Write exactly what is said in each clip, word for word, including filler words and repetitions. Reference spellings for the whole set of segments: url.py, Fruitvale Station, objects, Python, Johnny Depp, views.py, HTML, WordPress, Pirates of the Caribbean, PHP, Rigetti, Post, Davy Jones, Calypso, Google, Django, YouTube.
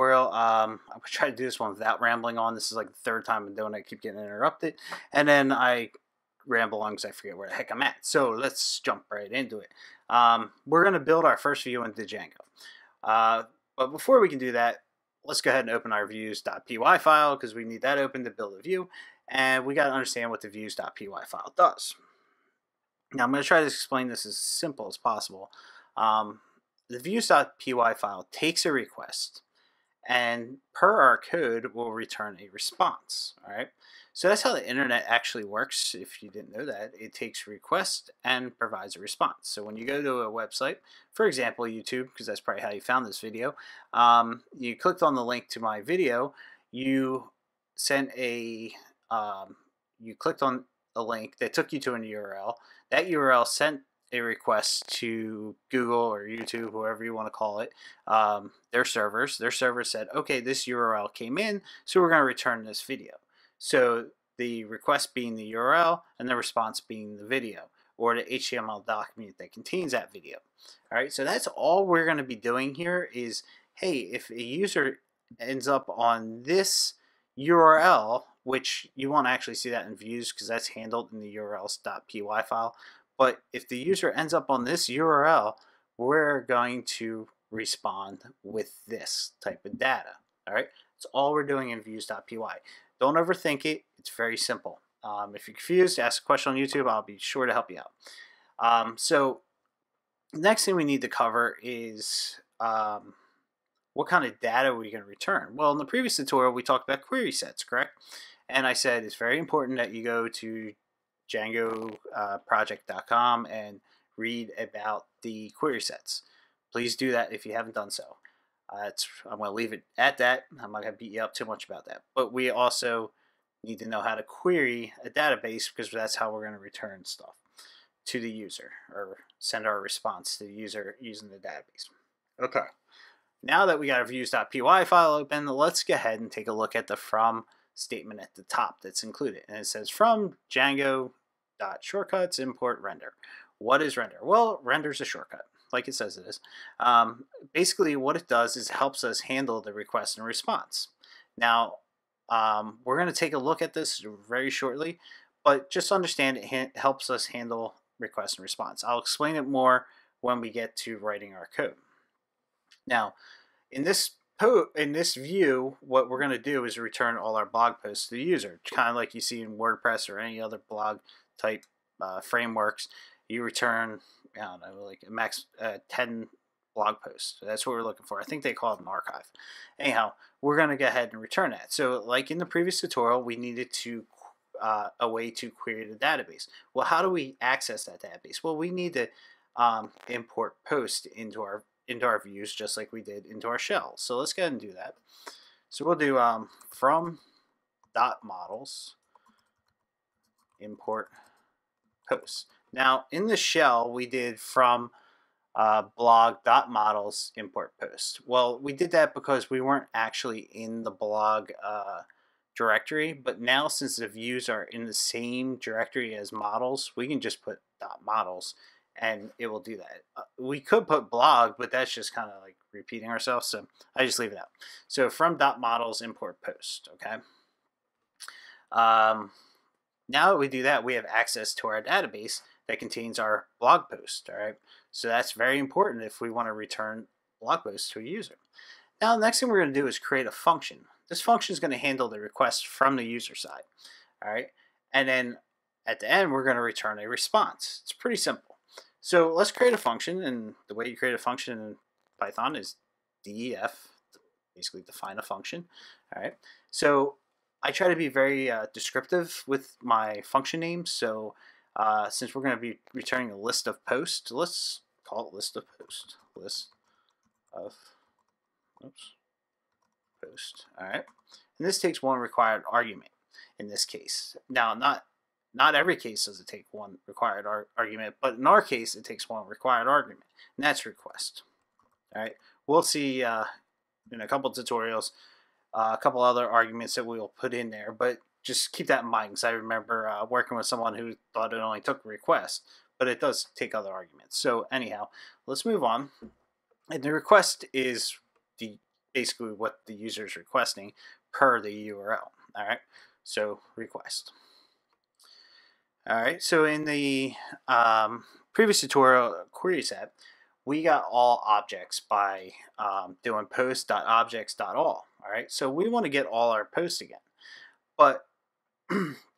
tutorial. Um, I'm going to try to do this one without rambling on. This is like the third time I'm doing it. I keep getting interrupted. And then I ramble on because I forget where the heck I'm at. So let's jump right into it. Um, we're going to build our first view into Django. Uh, but before we can do that, let's go ahead and open our views dot P Y file because we need that open to build a view. And we got to understand what the views dot P Y file does. Now I'm going to try to explain this as simple as possible. Um, the views dot P Y file takes a request and per our code will return a response. All right. So that's how the internet actually works. If you didn't know that, it takes request and provides a response. So when you go to a website, for example, YouTube, because that's probably how you found this video, um, you clicked on the link to my video, you sent a, um, you clicked on a link that took you to an U R L. That U R L sent a request to Google or YouTube, whoever you want to call it, um, their servers. Their server said, okay, this U R L came in, so we're going to return this video. So the request being the U R L and the response being the video or the H T M L document that contains that video. All right, so that's all we're going to be doing here is, hey, if a user ends up on this U R L, which you won't actually see that in views because that's handled in the U R Ls dot P Y file. But if the user ends up on this U R L, we're going to respond with this type of data. All right, that's all we're doing in views dot P Y. Don't overthink it. It's very simple. Um, if you're confused, ask a question on YouTube. I'll be sure to help you out. Um, so the next thing we need to cover is um, what kind of data are we going to return? Well, in the previous tutorial, we talked about query sets, correct? And I said it's very important that you go to Django project dot com and read about the query sets. Please do that if you haven't done so. Uh, it's, I'm going to leave it at that. I'm not going to beat you up too much about that. But we also need to know how to query a database because that's how we're going to return stuff to the user or send our response to the user using the database. Okay. Now that we got our views dot P Y file open, let's go ahead and take a look at the from statement at the top that's included. And it says from Django dot shortcuts import render. What is render? Well, render's a shortcut. Like it says it is. Um, basically, what it does is it helps us handle the request and response. Now, um, we're going to take a look at this very shortly, but just understand it ha helps us handle request and response. I'll explain it more when we get to writing our code. Now, in this in this view, what we're going to do is return all our blog posts to the user, kind of like you see in WordPress or any other blog type uh, frameworks. You return, I don't know, like a max uh, ten blog posts. That's what we're looking for. I think they call it an archive. Anyhow, we're going to go ahead and return that. So like in the previous tutorial, we needed to uh, a way to query the database. Well, how do we access that database? Well, we need to um, import Post into our into our views just like we did into our shell. So let's go ahead and do that. So we'll do um, from dot models import Post. Now in the shell we did from uh, blog dot models import Post. Well, we did that because we weren't actually in the blog uh, directory, but now since the views are in the same directory as models, we can just put dot models and it will do that. Uh, we could put blog, but that's just kind of like repeating ourselves, so I just leave it out. So from dot models import Post. Okay. Um, now that we do that, we have access to our database that contains our blog post. All right, so that's very important if we want to return blog posts to a user. Now the next thing we're going to do is create a function. This function is going to handle the request from the user side. All right, and then at the end we're going to return a response. It's pretty simple. So let's create a function, and the way you create a function in Python is def, basically define a function. All right. So I try to be very uh, descriptive with my function names. So uh, since we're going to be returning a list of posts, let's call it list of posts. List of oops, post. All right. And this takes one required argument in this case. Now, not Not every case does it take one required ar argument, but in our case, it takes one required argument, and that's request. All right, we'll see uh, in a couple tutorials uh, a couple other arguments that we will put in there, but just keep that in mind because I remember uh, working with someone who thought it only took request, but it does take other arguments. So anyhow, let's move on. And the request is the basically what the user is requesting per the U R L. All right, so request. All right, so in the um, previous tutorial, query set, we got all objects by um, doing post.objects.all. All right, so we want to get all our posts again, but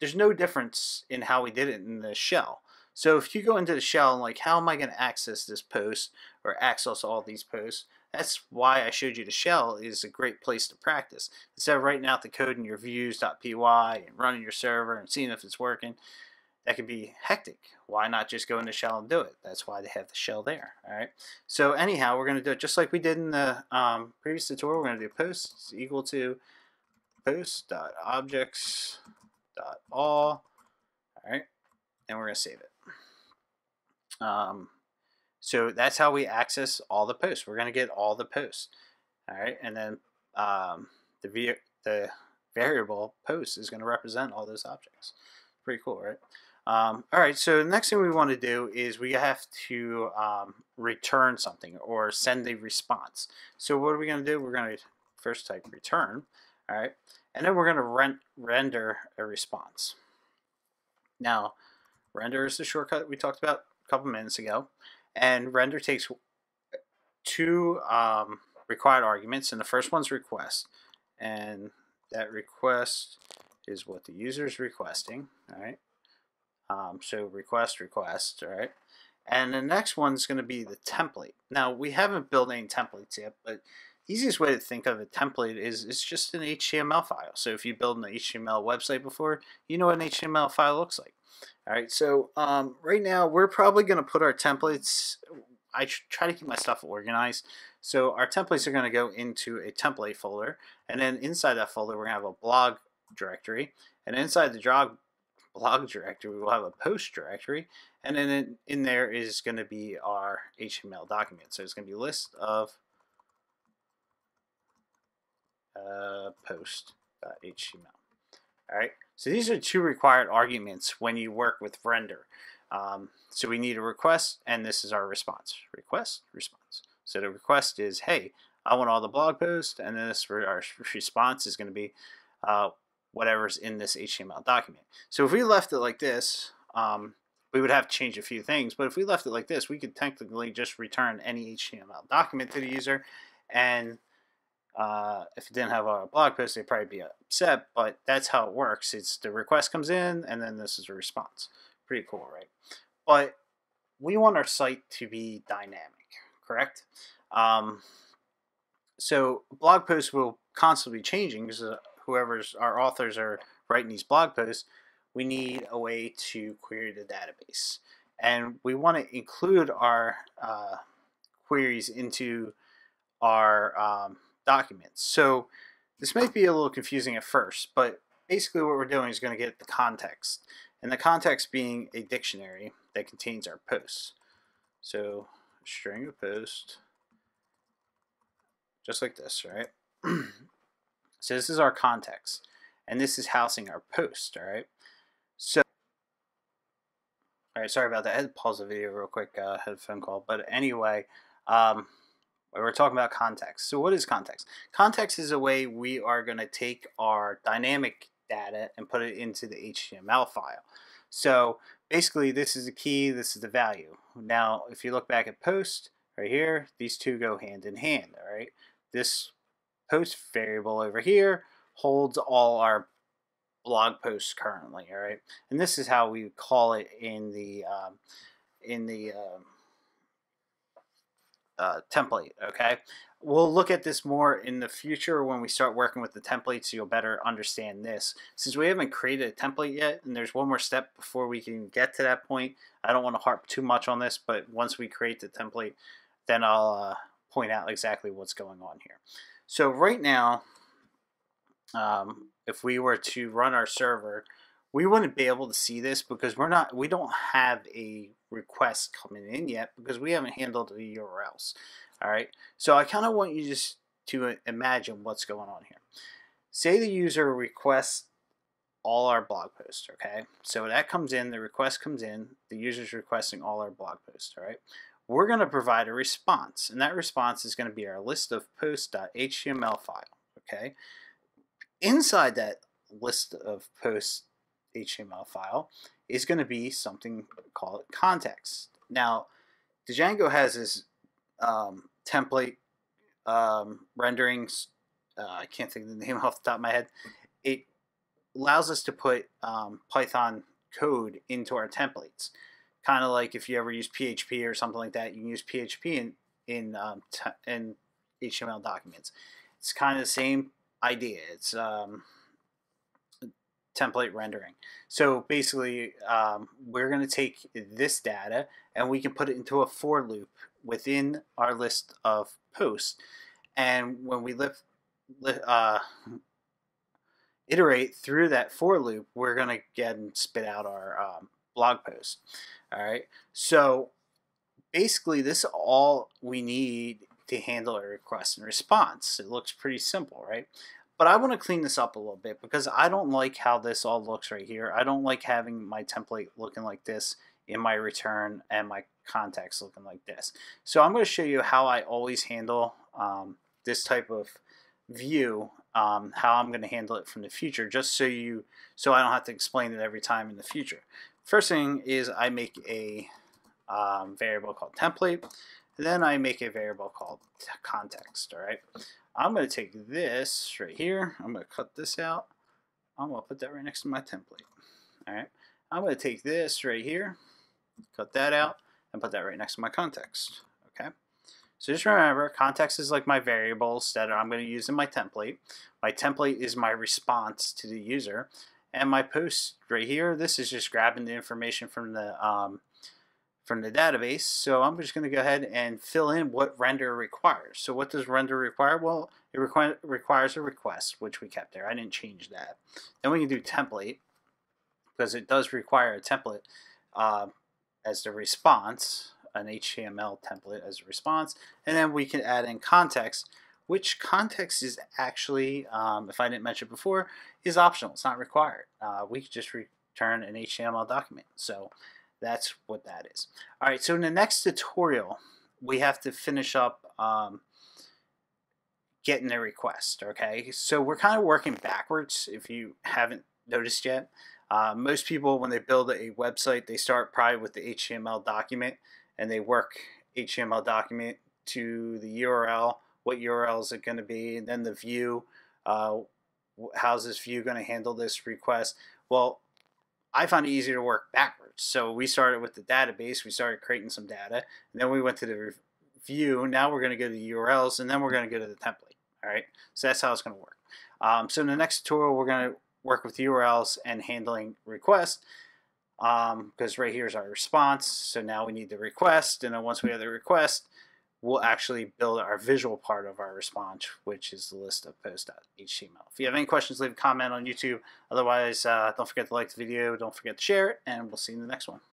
there's no difference in how we did it in the shell. So if you go into the shell and like, how am I going to access this post or access all these posts? That's why I showed you the shell is a great place to practice. Instead of writing out the code in your views.py and running your server and seeing if it's working, that could be hectic. Why not just go into shell and do it? That's why they have the shell there. All right. So anyhow, we're going to do it just like we did in the um, previous tutorial. We're going to do post is equal to post.objects.all. All right. And we're going to save it. Um, so that's how we access all the posts. We're going to get all the posts. All right. And then um, the, the variable post is going to represent all those objects. Pretty cool, right? Um, all right, so the next thing we want to do is we have to um, return something or send a response. So what are we going to do? We're going to first type return, all right, and then we're going to rent, render a response. Now, render is the shortcut we talked about a couple minutes ago, and render takes two um, required arguments, and the first one's request, and that request is what the user is requesting, all right? Um, so request, request, all right? And the next one's going to be the template. Now, we haven't built any templates yet, but the easiest way to think of a template is it's just an H T M L file. So if you build an H T M L website before, you know what an H T M L file looks like. All right, so um, right now, we're probably going to put our templates. I try to keep my stuff organized. So our templates are going to go into a template folder, and then inside that folder, we're going to have a blog directory, and inside the blog blog directory we'll have a post directory, and then in, in there is going to be our H T M L document. So it's going to be a list of uh, post.html. All right, so these are two required arguments when you work with render. Um, so we need a request, and this is our response. Request, response. So the request is, hey, I want all the blog posts, and then this our response is going to be uh, whatever's in this H T M L document. So if we left it like this, um, we would have to change a few things, but if we left it like this, we could technically just return any H T M L document to the user, and uh, if it didn't have a blog post, they'd probably be upset, but that's how it works. It's the request comes in, and then this is a response. Pretty cool, right? But we want our site to be dynamic, correct? Um, so blog posts will constantly be changing, because uh, whoever's our authors are writing these blog posts, we need a way to query the database. And we want to include our uh, queries into our um, documents. So this might be a little confusing at first, but basically what we're doing is going to get the context. And the context being a dictionary that contains our posts. So string of posts, just like this, right? So this is our context, and this is housing our post, all right? So, all right, sorry about that. I had to pause the video real quick. Uh, had a phone call. But anyway, um, we were talking about context. So what is context? Context is a way we are going to take our dynamic data and put it into the H T M L file. So basically, this is the key. This is the value. Now, if you look back at post right here, these two go hand in hand, all right? This post variable over here holds all our blog posts currently, all right? And this is how we call it in the um, in the um, uh, template, okay? We'll look at this more in the future when we start working with the templates, so you'll better understand this. Since we haven't created a template yet, and there's one more step before we can get to that point, I don't want to harp too much on this, but once we create the template, then I'll uh, point out exactly what's going on here. So right now, um, if we were to run our server, we wouldn't be able to see this because we're not, we don't have a request coming in yet because we haven't handled the U R Ls. All right. So I kind of want you just to imagine what's going on here. Say the user requests all our blog posts. Okay. So that comes in, the request comes in, the user's requesting all our blog posts. All right. we're going to provide a response, and that response is going to be our list of post.html file. Okay, inside that list of post.html file is going to be something called context. Now, Django has this um, template um, renderings. Uh, I can't think of the name off the top of my head. It allows us to put um, Python code into our templates. Kind of like if you ever use P H P or something like that, you can use P H P in, in, um, t in H T M L documents. It's kind of the same idea. It's um, template rendering. So basically, um, we're going to take this data and we can put it into a for loop within our list of posts. And when we lift, uh, iterate through that for loop, we're going to get and spit out our um, blog post. All right. So basically, this is all we need to handle a request and response. It looks pretty simple, right? But I want to clean this up a little bit because I don't like how this all looks right here. I don't like having my template looking like this in my return and my context looking like this. So I'm going to show you how I always handle um, this type of view. Um, how I'm going to handle it from the future, just so you, so I don't have to explain it every time in the future. First thing is I make a um, variable called template, and then I make a variable called context. All right, I'm going to take this right here. I'm going to cut this out. I'm going to put that right next to my template. All right, I'm going to take this right here, cut that out, and put that right next to my context. Okay. So just remember, context is like my variables that I'm going to use in my template. My template is my response to the user. And my post right here, this is just grabbing the information from the, um, from the database. So I'm just going to go ahead and fill in what render requires. So what does render require? Well, it requ requires a request, which we kept there. I didn't change that. Then we can do template, because it does require a template uh, as the response. An H T M L template as a response, and then we can add in context, which context is actually, um, if I didn't mention it before, is optional. It's not required. Uh, we could just return an H T M L document. So that's what that is. All right, so in the next tutorial, we have to finish up um, getting a request, okay? So we're kind of working backwards, if you haven't noticed yet. Uh, most people, when they build a website, they start probably with the H T M L document, and they work H T M L document to the U R L. What U R L is it going to be? And then the view. Uh, how's this view going to handle this request? Well, I found it easier to work backwards. So we started with the database. We started creating some data. And then we went to the view. Now we're going to go to the U R Ls. And then we're going to go to the template. All right. So that's how it's going to work. Um, so in the next tutorial, we're going to work with U R Ls and handling requests. Um, because right here's our response, so now we need the request, and then once we have the request, we'll actually build our visual part of our response, which is the list of post.html. If you have any questions, leave a comment on YouTube. Otherwise, uh, don't forget to like the video, don't forget to share it, and we'll see you in the next one.